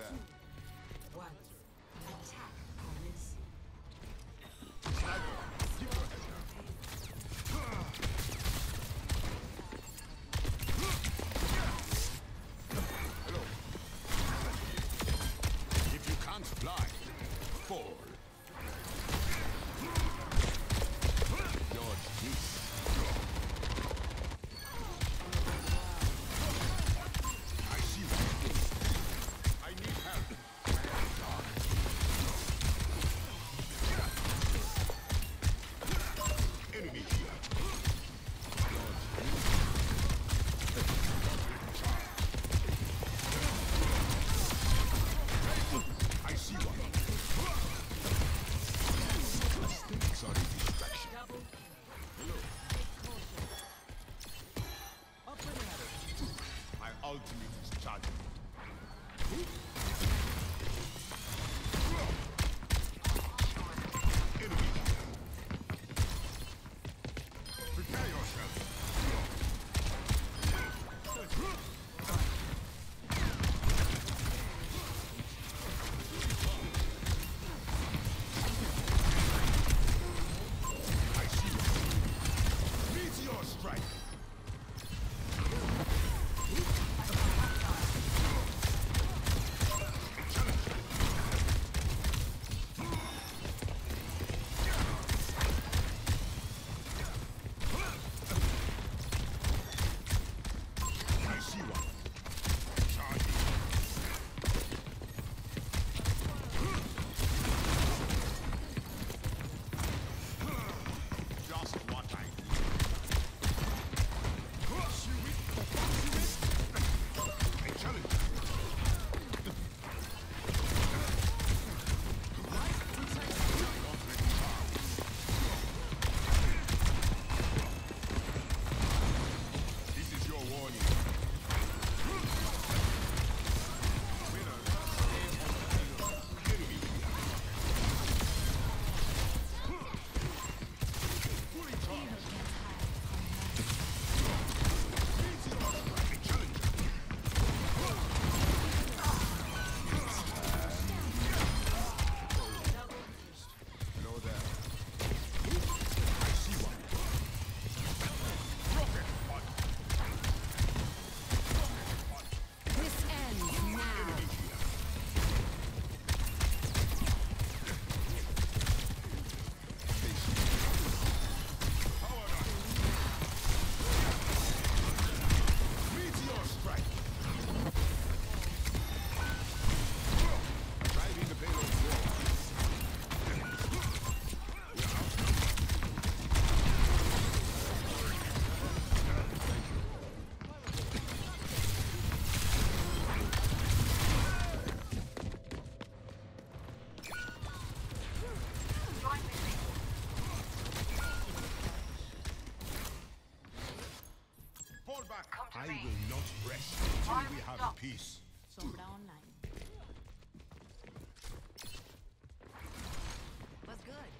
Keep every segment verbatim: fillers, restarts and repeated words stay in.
that. One. Attack, police. Hello. If you can't fly, fall. Dodge this. I will not rest until we have peace. Sombra online. What's good?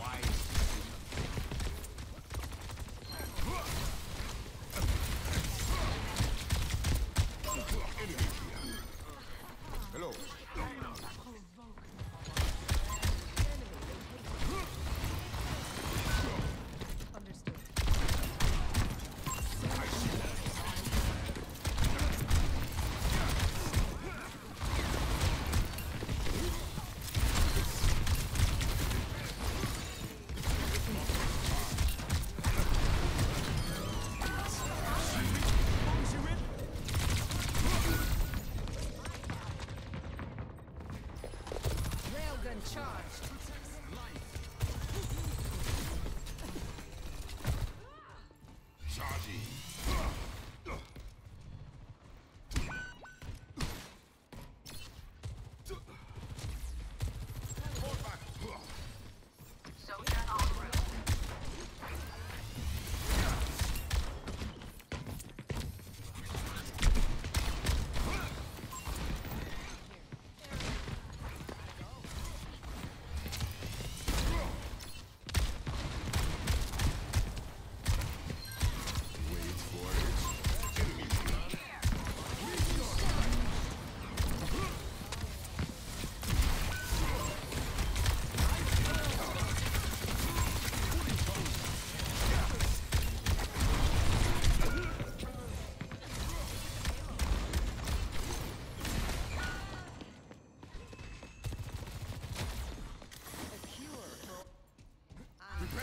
Wise. Enemy here. Hello. Understood.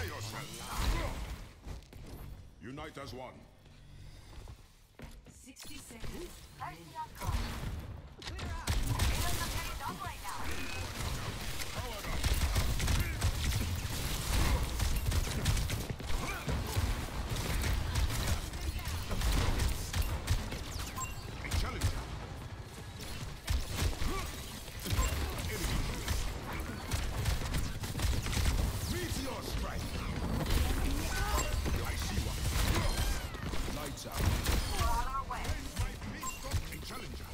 Prepare yourself. Unite as one. Sixty seconds. Clear up. It's up right now. Power up. A challenge. Meteor strike. I see one. Lights out. We're on our way. A challenger.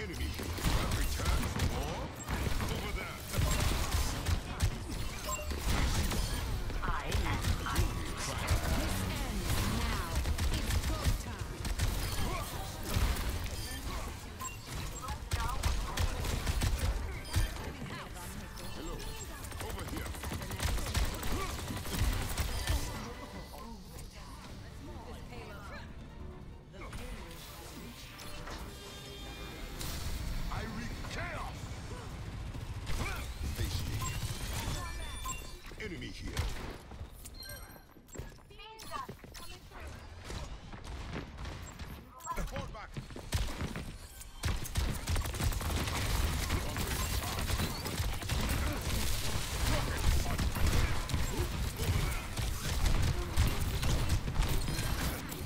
Enemy return for more. Over there. I am I. This ends now. It's go time. Hello. Over here. I wreak chaos! Face me. Enemy here. Hold back. I will achieve my vision.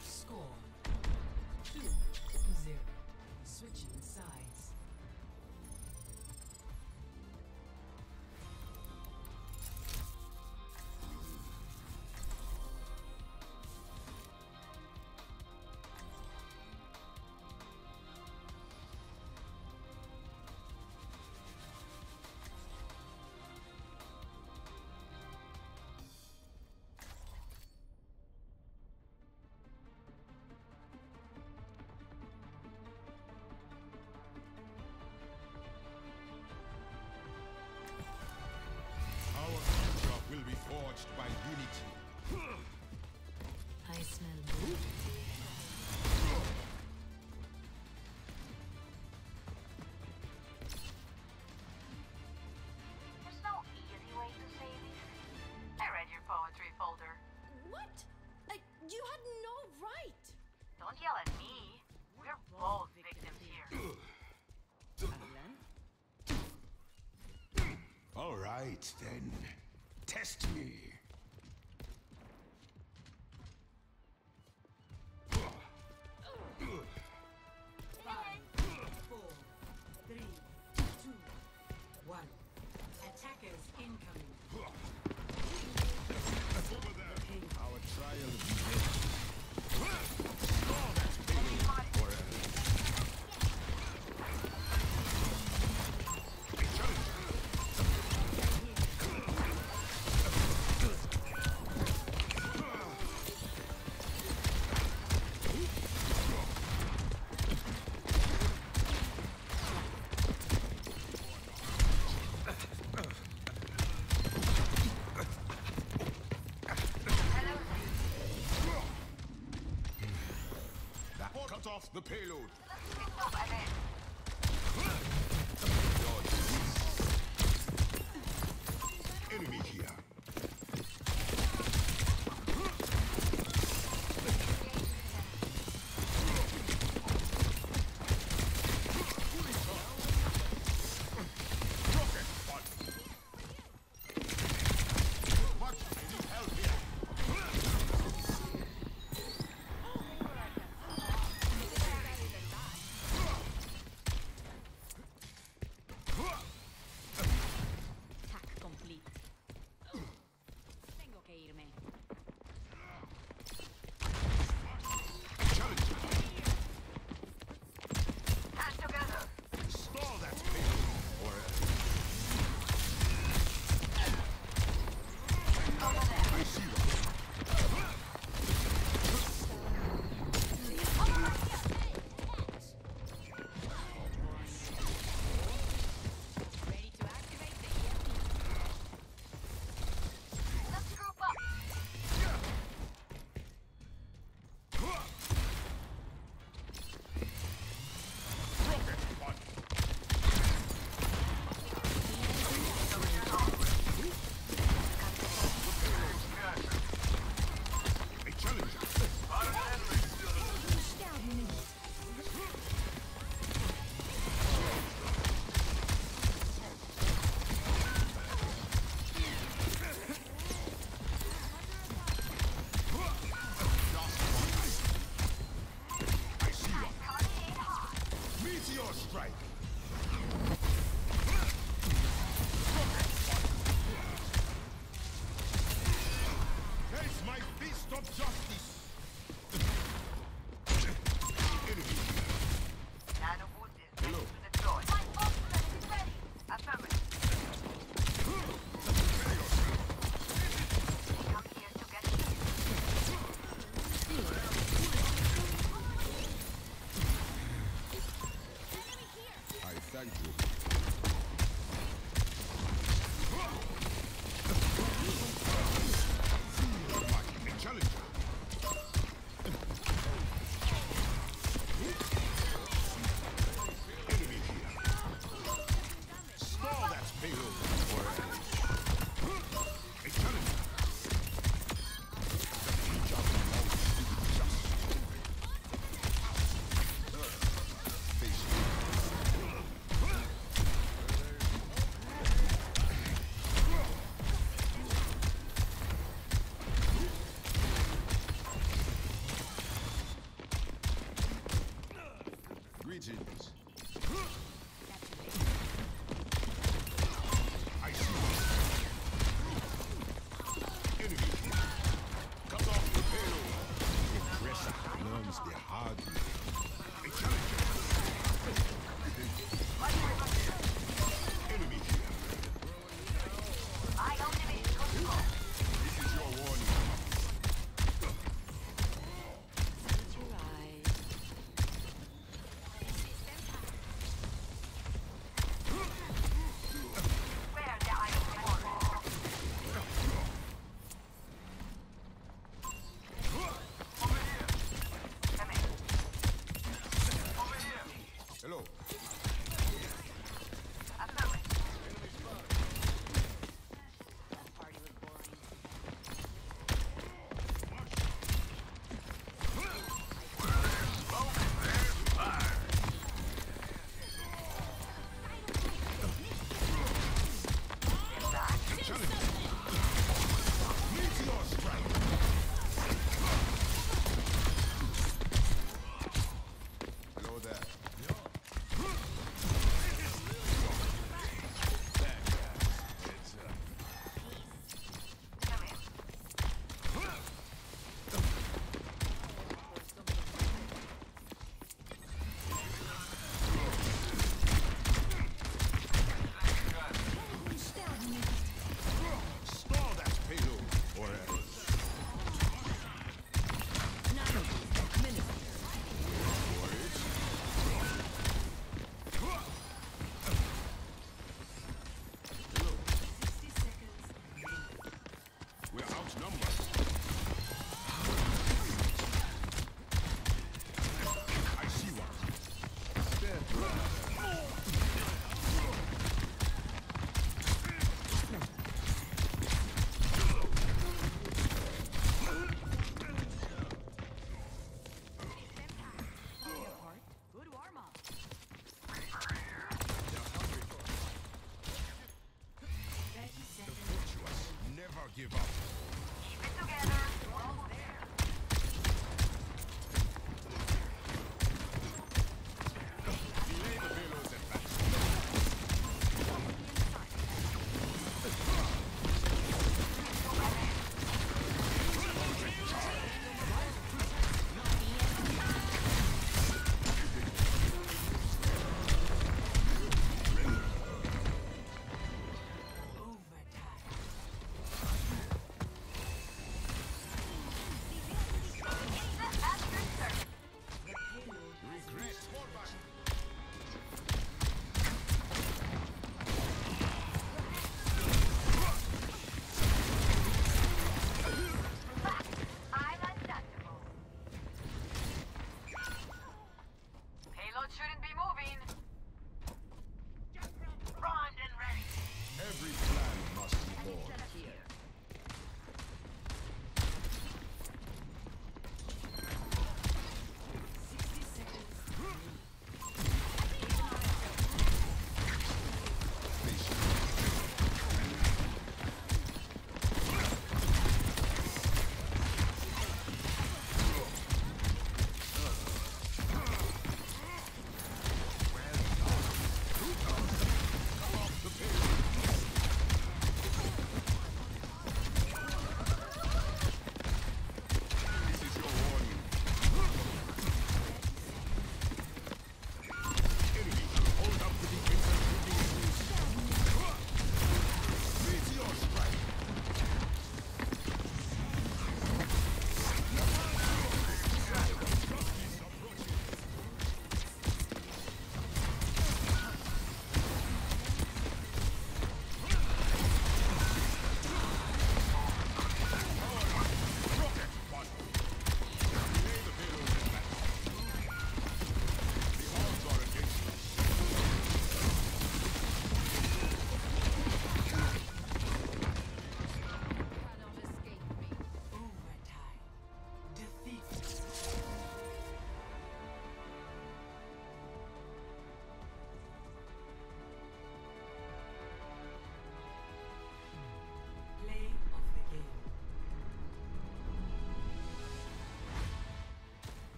Score two zero. Switching sides. Will be forged by unity. I smell blood. There's no easy way to say this. I read your poetry folder. What? Uh, you had no right. Don't yell at me. We're both victims here. All right, then. Test me. Five, four, three, two, one. Attackers incoming. Over there. Okay. Our trial is finished. Forever. Cut off the payload.